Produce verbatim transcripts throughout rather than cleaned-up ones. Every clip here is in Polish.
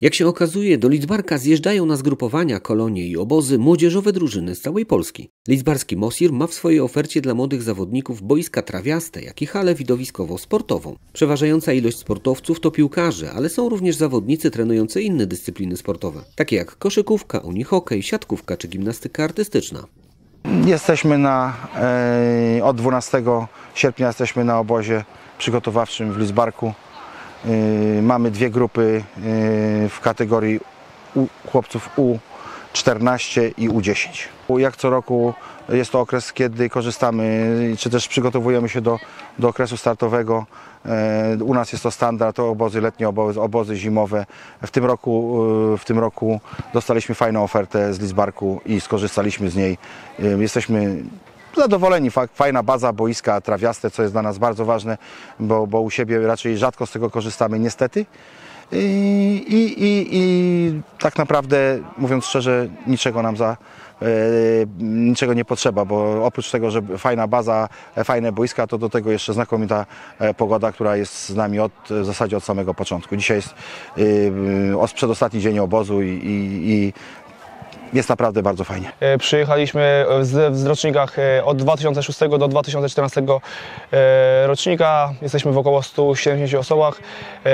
Jak się okazuje, do Lidzbarka zjeżdżają na zgrupowania, kolonie i obozy młodzieżowe drużyny z całej Polski. Lidzbarski MOSIR ma w swojej ofercie dla młodych zawodników boiska trawiaste, jak i halę widowiskowo-sportową. Przeważająca ilość sportowców to piłkarze, ale są również zawodnicy trenujący inne dyscypliny sportowe, takie jak koszykówka, unihokej, siatkówka czy gimnastyka artystyczna. Jesteśmy na, e, od dwunastego sierpnia jesteśmy na obozie przygotowawczym w Lidzbarku. Yy, mamy dwie grupy yy, w kategorii u, chłopców U czternaście i U dziesięć. Jak co roku jest to okres, kiedy korzystamy, czy też przygotowujemy się do, do okresu startowego. Yy, u nas jest to standard, to obozy letnie, obozy, obozy zimowe. W tym roku, yy, w tym roku dostaliśmy fajną ofertę z Lidzbarku i skorzystaliśmy z niej. Yy, jesteśmy zadowoleni, fajna baza, boiska trawiaste, co jest dla nas bardzo ważne, bo, bo u siebie raczej rzadko z tego korzystamy, niestety. I, i, i, i tak naprawdę, mówiąc szczerze, niczego nam za, e, niczego nie potrzeba, bo oprócz tego, że fajna baza, fajne boiska, to do tego jeszcze znakomita pogoda, która jest z nami od, w zasadzie od samego początku. Dzisiaj jest e, przedostatni dzień obozu i, i, i jest naprawdę bardzo fajnie. Przyjechaliśmy z, z rocznikach od dwa tysiące szóstego do dwa tysiące czternastego rocznika. Jesteśmy w około stu siedemdziesięciu osobach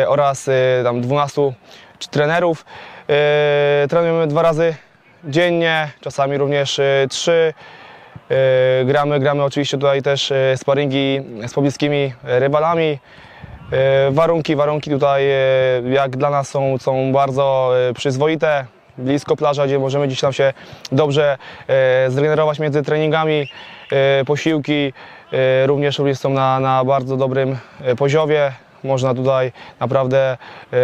oraz tam dwunastu trenerów. Trenujemy dwa razy dziennie, czasami również trzy. Gramy, gramy oczywiście tutaj też sparingi z pobliskimi rywalami. Warunki, warunki tutaj jak dla nas są, są bardzo przyzwoite. Blisko plaża, gdzie możemy gdzieś tam się dobrze e, zregenerować między treningami, e, posiłki e, również, również są na, na bardzo dobrym poziomie. Można tutaj naprawdę e,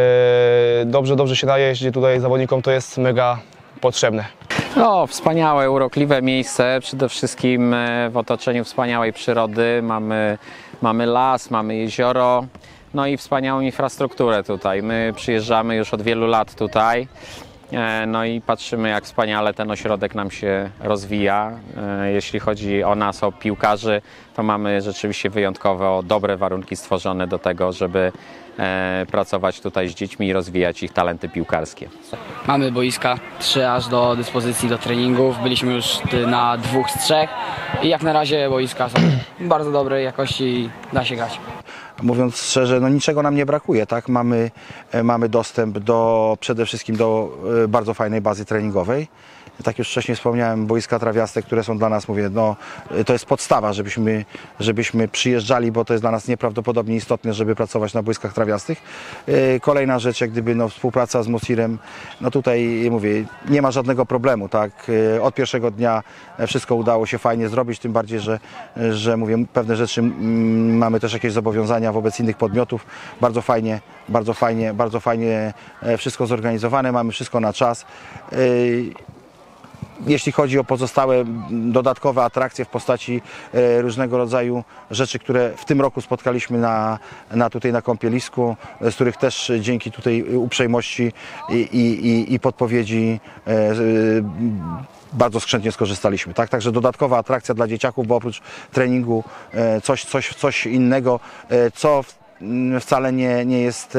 dobrze, dobrze się najeść, gdzie tutaj zawodnikom to jest mega potrzebne. No, wspaniałe, urokliwe miejsce, przede wszystkim w otoczeniu wspaniałej przyrody. Mamy, mamy las, mamy jezioro. No i wspaniałą infrastrukturę tutaj. My przyjeżdżamy już od wielu lat tutaj. No i patrzymy, jak wspaniale ten ośrodek nam się rozwija. Jeśli chodzi o nas, o piłkarzy, to mamy rzeczywiście wyjątkowo dobre warunki stworzone do tego, żeby pracować tutaj z dziećmi i rozwijać ich talenty piłkarskie. Mamy boiska trzy aż do dyspozycji do treningów. Byliśmy już na dwóch z trzech i jak na razie boiska są bardzo dobrej jakości i da się grać. Mówiąc szczerze, no niczego nam nie brakuje, tak? Mamy, mamy dostęp do, przede wszystkim do bardzo fajnej bazy treningowej. Tak już wcześniej wspomniałem, boiska trawiaste, które są dla nas, mówię, no, to jest podstawa, żebyśmy, żebyśmy przyjeżdżali, bo to jest dla nas nieprawdopodobnie istotne, żeby pracować na boiskach trawiastych. Kolejna rzecz, jak gdyby no, współpraca z MOSIR-em, no tutaj mówię, nie ma żadnego problemu, tak? Od pierwszego dnia wszystko udało się fajnie zrobić, tym bardziej, że, że mówię, pewne rzeczy mm, mamy też jakieś zobowiązania wobec innych podmiotów. Bardzo fajnie, bardzo fajnie, bardzo fajnie wszystko zorganizowane, mamy wszystko na czas. Jeśli chodzi o pozostałe dodatkowe atrakcje w postaci e, różnego rodzaju rzeczy, które w tym roku spotkaliśmy na, na, tutaj na kąpielisku, z których też dzięki tutaj uprzejmości i, i, i podpowiedzi e, e, bardzo skrzętnie skorzystaliśmy. Tak? Także dodatkowa atrakcja dla dzieciaków, bo oprócz treningu e, coś, coś, coś innego, e, co w wcale nie, nie jest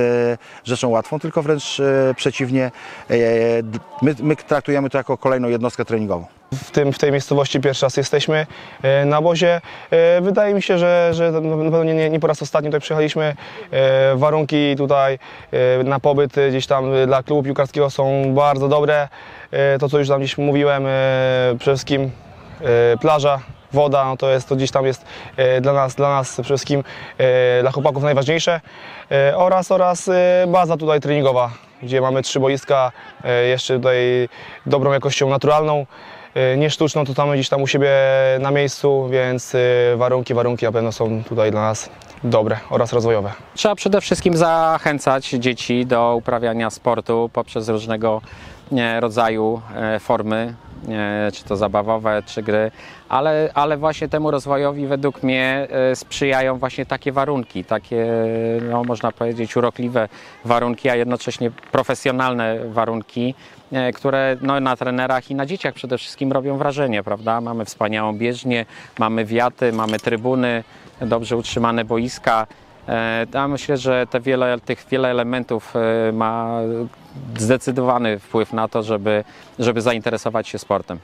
rzeczą łatwą, tylko wręcz przeciwnie, my, my traktujemy to jako kolejną jednostkę treningową. W, tym, w tej miejscowości pierwszy raz jesteśmy na obozie. Wydaje mi się, że, że na pewno nie, nie po raz ostatni tutaj przyjechaliśmy. Warunki tutaj na pobyt gdzieś tam dla klubu piłkarskiego są bardzo dobre. To, co już tam gdzieś mówiłem, przede wszystkim plaża. Woda, no to jest to gdzieś tam jest e, dla nas, dla nas przede wszystkim, e, dla chłopaków najważniejsze e, oraz, oraz e, baza tutaj treningowa, gdzie mamy trzy boiska, e, jeszcze tutaj dobrą jakością naturalną, e, nie sztuczną, to tam gdzieś tam u siebie na miejscu, więc e, warunki, warunki na pewno są tutaj dla nas dobre oraz rozwojowe. Trzeba przede wszystkim zachęcać dzieci do uprawiania sportu poprzez różnego rodzaju formy, czy to zabawowe, czy gry, ale, ale właśnie temu rozwojowi według mnie sprzyjają właśnie takie warunki, takie no, można powiedzieć urokliwe warunki, a jednocześnie profesjonalne warunki, które no, na trenerach i na dzieciach przede wszystkim robią wrażenie, prawda? Mamy wspaniałą bieżnię, mamy wiaty, mamy trybuny, dobrze utrzymane boiska. Ja myślę, że te wiele, tych wiele elementów ma zdecydowany wpływ na to, żeby, żeby zainteresować się sportem.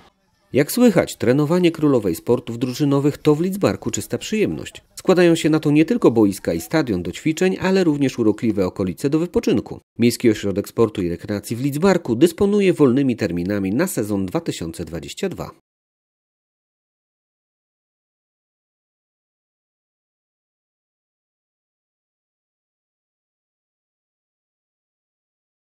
Jak słychać, trenowanie Królowej Sportów Drużynowych to w Lidzbarku czysta przyjemność. Składają się na to nie tylko boiska i stadion do ćwiczeń, ale również urokliwe okolice do wypoczynku. Miejski Ośrodek Sportu i Rekreacji w Lidzbarku dysponuje wolnymi terminami na sezon dwa tysiące dwudziesty drugi.